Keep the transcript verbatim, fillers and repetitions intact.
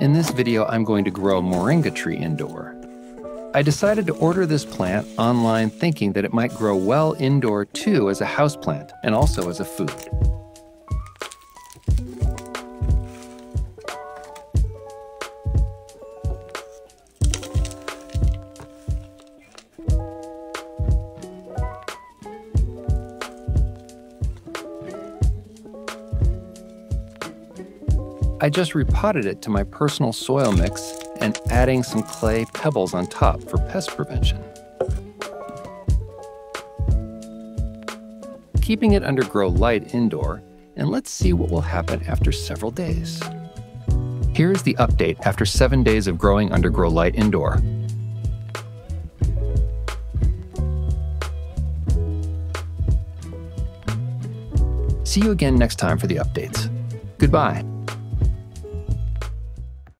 In this video, I'm going to grow a moringa tree indoor. I decided to order this plant online thinking that it might grow well indoor too as a houseplant and also as a food. I just repotted it to my personal soil mix and adding some clay pebbles on top for pest prevention. Keeping it under grow light indoor, and let's see what will happen after several days. Here is the update after seven days of growing under grow light indoor. See you again next time for the updates. Goodbye.